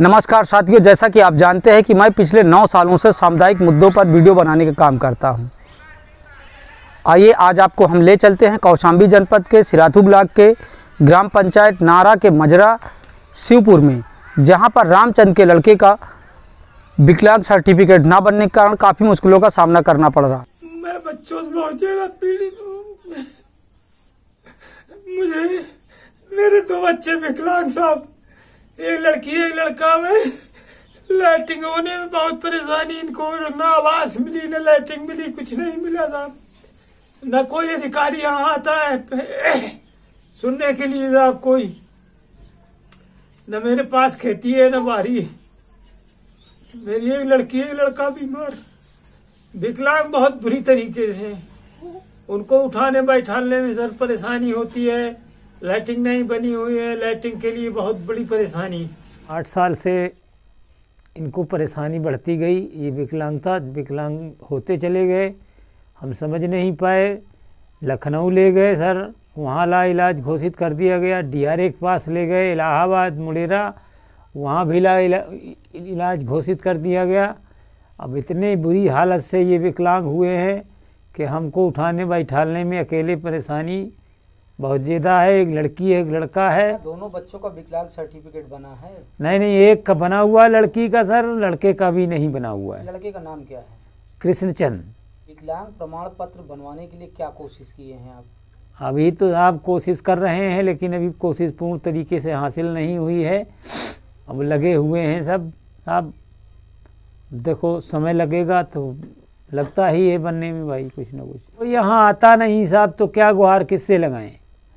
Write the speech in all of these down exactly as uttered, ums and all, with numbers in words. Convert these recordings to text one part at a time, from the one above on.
नमस्कार साथियों, जैसा कि आप जानते हैं कि मैं पिछले नौ सालों से सामुदायिक मुद्दों पर वीडियो बनाने का काम करता हूं। आइए आज आपको हम ले चलते हैं कौशाम्बी जनपद के सिराथू ब्लॉक के ग्राम पंचायत नारा के मजरा शिवपुर में, जहां पर रामचंद्र के लड़के का विकलांग सर्टिफिकेट ना बनने के कारण काफ़ी मुश्किलों का सामना करना पड़ रहा। मैं बच्चों से बहुत ज़्यादा पीड़ित हूं। मुझे मेरे दो बच्चे विकलांग साहब, एक लड़की एक लड़का में। लाइटिंग होने में बहुत परेशानी, इनको ना आवास मिली ना लाइटिंग मिली, कुछ नहीं मिला था। न कोई अधिकारी यहाँ आता है सुनने के लिए साहब, कोई न। मेरे पास खेती है न बारी। मेरी एक लड़की एक लड़का बीमार, विकलांग बहुत बुरी तरीके से। उनको उठाने बैठाने में सर परेशानी होती है। लाइटिंग नहीं बनी हुई है, लाइटिंग के लिए बहुत बड़ी परेशानी। आठ साल से इनको परेशानी बढ़ती गई। ये विकलांगता विकलांग होते चले गए, हम समझ नहीं पाए। लखनऊ ले गए सर, वहाँ ला इलाज घोषित कर दिया गया। डीआरए के पास ले गए, इलाहाबाद मुडेरा, वहाँ भी ला इला, इलाज घोषित कर दिया गया। अब इतने बुरी हालत से ये विकलांग हुए हैं कि हमको उठाने बैठाने में अकेले परेशानी बहुत ज़्यादा है। एक लड़की है एक लड़का है। दोनों बच्चों का विकलांग सर्टिफिकेट बना है? नहीं नहीं, एक का बना हुआ है, लड़की का सर, लड़के का भी नहीं बना हुआ है। लड़के का नाम क्या है? कृष्णचंद। विकलांग प्रमाण पत्र बनवाने के लिए क्या कोशिश किए हैं आप? अभी तो आप कोशिश कर रहे हैं, लेकिन अभी कोशिश पूर्ण तरीके से हासिल नहीं हुई है। अब लगे हुए हैं सब। आप देखो समय लगेगा तो लगता ही है बनने में भाई, कुछ ना कुछ। तो यहाँ आता नहीं साहब, तो क्या गुहार किससे लगाएं?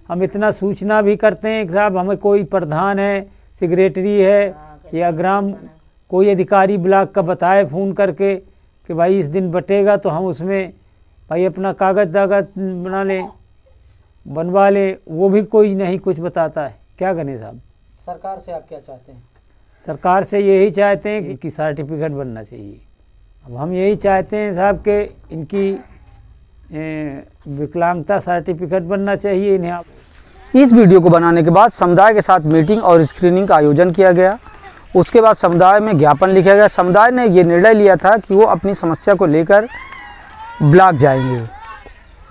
हम इतना सूचना भी करते हैं साहब, हमें कोई प्रधान है, सेक्रेटरी है या ग्राम कोई अधिकारी ब्लॉक का बताए फ़ोन करके कि भाई इस दिन बटेगा, तो हम उसमें भाई अपना कागज़ दागज बना लें, बनवा लें। वो भी कोई नहीं कुछ बताता है, क्या करें साहब? सरकार से आप क्या चाहते हैं? सरकार से यही चाहते हैं कि सर्टिफिकेट बनना चाहिए। अब हम यही चाहते हैं साहब कि इनकी विकलांगता सर्टिफिकेट बनना चाहिए इन्हें। आप इस वीडियो को बनाने के बाद समुदाय के साथ मीटिंग और स्क्रीनिंग का आयोजन किया गया। उसके बाद समुदाय में ज्ञापन लिखा गया। समुदाय ने ये निर्णय लिया था कि वो अपनी समस्या को लेकर ब्लॉक जाएंगे।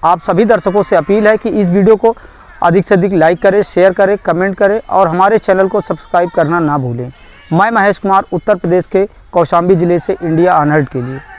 आप सभी दर्शकों से अपील है कि इस वीडियो को अधिक से अधिक लाइक करें, शेयर करें, कमेंट करें और हमारे चैनल को सब्सक्राइब करना ना भूलें। मैं महेश कुमार, उत्तर प्रदेश के कौशाम्बी ज़िले से इंडिया अनहर्ड के लिए।